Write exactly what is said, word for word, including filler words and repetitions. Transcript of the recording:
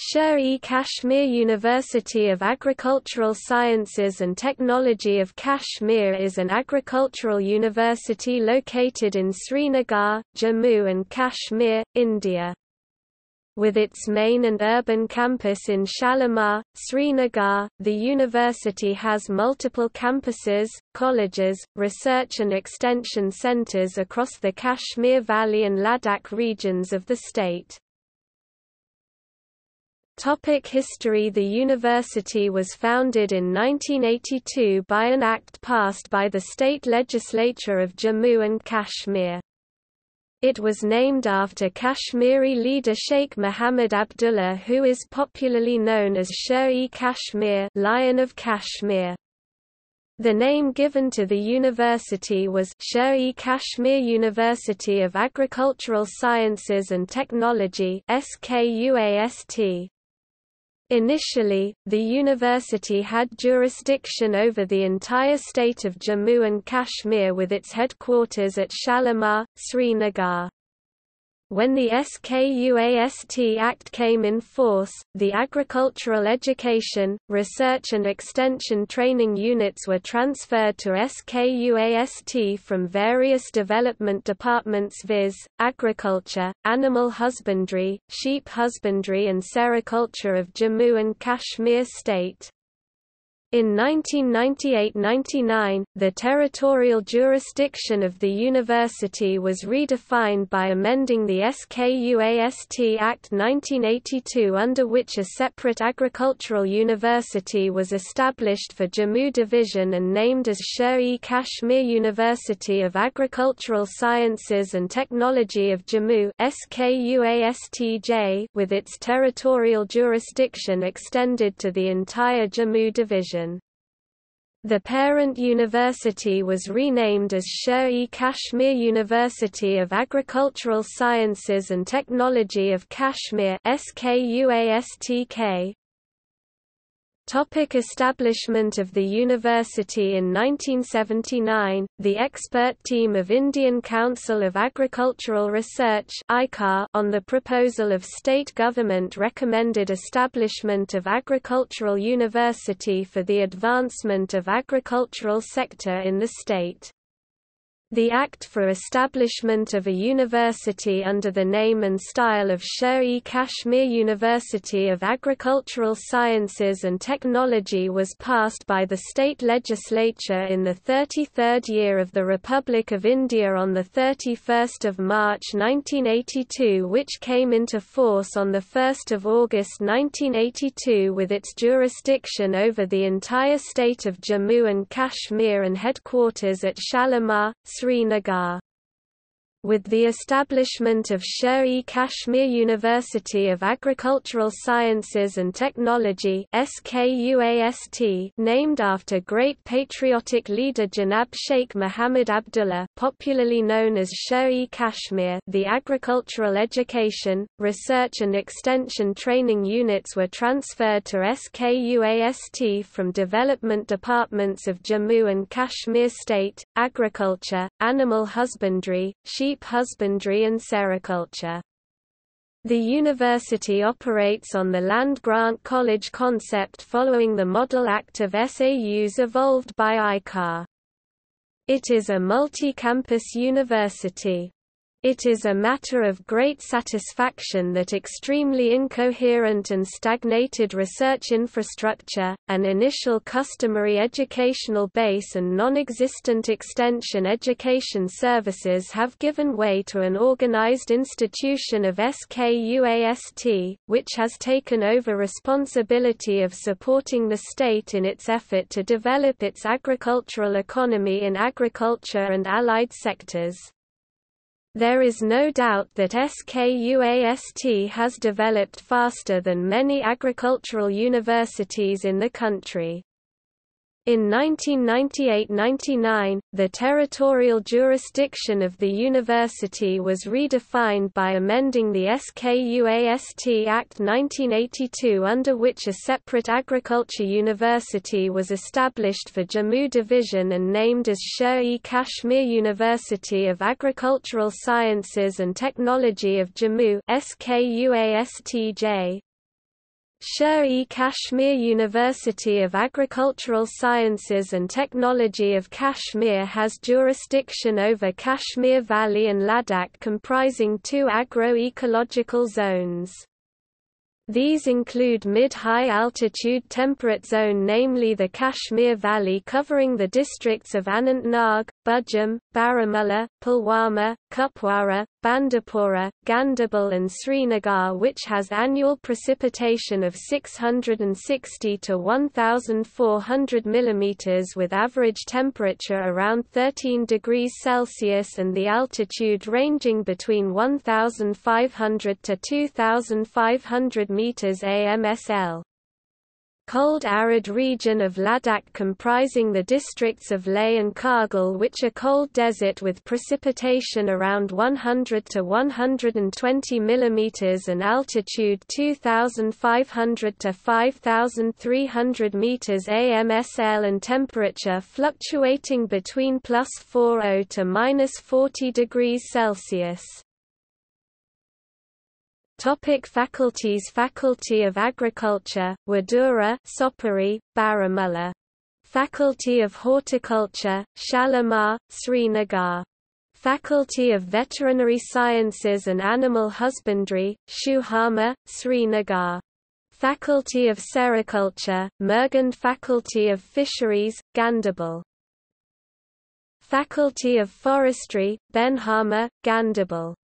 Sher-e-Kashmir University of Agricultural Sciences and Technology of Kashmir is an agricultural university located in Srinagar, Jammu and Kashmir, India. With its main and urban campus in Shalimar, Srinagar, the university has multiple campuses, colleges, research and extension centers across the Kashmir Valley and Ladakh regions of the state. Topic history. The university was founded in nineteen eighty-two by an act passed by the state legislature of Jammu and Kashmir. It was named after Kashmiri leader Sheikh Mohammed Abdullah, who is popularly known as Sher-e-Kashmir, Lion of Kashmir. The name given to the university was Sher-e-Kashmir University of Agricultural Sciences and Technology (S K U A S T). Initially, the university had jurisdiction over the entire state of Jammu and Kashmir with its headquarters at Shalimar, Srinagar. When the S K U A S T Act came in force, the Agricultural Education, Research and Extension Training Units were transferred to S K U A S T from various development departments, viz., Agriculture, Animal Husbandry, Sheep Husbandry and Sericulture of Jammu and Kashmir state. In nineteen ninety-eight ninety-nine, the territorial jurisdiction of the university was redefined by amending the S K U A S T Act nineteen eighty-two, under which a separate agricultural university was established for Jammu Division and named as Sher-e-Kashmir University of Agricultural Sciences and Technology of Jammu (S K U A S T J), with its territorial jurisdiction extended to the entire Jammu Division. The parent university was renamed as Sher-e-Kashmir University of Agricultural Sciences and Technology of Kashmir (S K U A S T K). Topic establishment of the university. In nineteen seventy-nine, the expert team of Indian Council of Agricultural Research (I C A R), on the proposal of state government, recommended establishment of agricultural university for the advancement of agricultural sector in the state. The Act for establishment of a university under the name and style of Sher-e-Kashmir University of Agricultural Sciences and Technology was passed by the state legislature in the thirty-third year of the Republic of India on the thirty-first of March nineteen eighty-two, which came into force on the first of August nineteen eighty-two, with its jurisdiction over the entire state of Jammu and Kashmir and headquarters at Shalimar, Srinagar. With the establishment of Sher-e-Kashmir University of Agricultural Sciences and Technology (S K U A S T), named after great patriotic leader Janab Sheikh Mohammed Abdullah, popularly known as Sher-e-Kashmir, the Agricultural Education, Research and Extension Training Units were transferred to S K U A S T from development departments of Jammu and Kashmir state, Agriculture, Animal Husbandry, Sheep Sheep husbandry and sericulture. The university operates on the land-grant college concept following the model act of S A Us evolved by I C A R. It is a multi-campus university. It is a matter of great satisfaction that extremely incoherent and stagnated research infrastructure, an initial customary educational base and non-existent extension education services have given way to an organized institution of S K U A S T, which has taken over responsibility of supporting the state in its effort to develop its agricultural economy in agriculture and allied sectors. There is no doubt that S K U A S T has developed faster than many agricultural universities in the country. In nineteen ninety-eight ninety-nine, the territorial jurisdiction of the university was redefined by amending the S K U A S T Act nineteen eighty-two, under which a separate agriculture university was established for Jammu Division and named as Sher-e-Kashmir University of Agricultural Sciences and Technology of Jammu (S K U A S T J). Sher-e-Kashmir University of Agricultural Sciences and Technology of Kashmir has jurisdiction over Kashmir Valley and Ladakh, comprising two agro-ecological zones. These include mid-high altitude temperate zone, namely the Kashmir Valley, covering the districts of Anantnag, Bujam, Baramulla, Pulwama, Kupwara, Bandipora, Ganderbal and Srinagar, which has annual precipitation of six hundred sixty to one thousand four hundred mm with average temperature around thirteen degrees Celsius and the altitude ranging between one thousand five hundred to two thousand five hundred meters A M S L. Cold arid region of Ladakh, comprising the districts of Leh and Kargil, which are cold desert with precipitation around one hundred to one hundred twenty mm and altitude two thousand five hundred to five thousand three hundred meters A M S L and temperature fluctuating between plus forty to minus forty degrees Celsius. Topic faculties. Faculty of Agriculture, Wadura, Sopari, Baramulla. Faculty of Horticulture, Shalimar, Srinagar. Faculty of Veterinary Sciences and Animal Husbandry, Shuhama, Srinagar. Faculty of Sericulture, Mergand. Faculty of Fisheries, Ganderbal. Faculty of Forestry, Benhama, Ganderbal.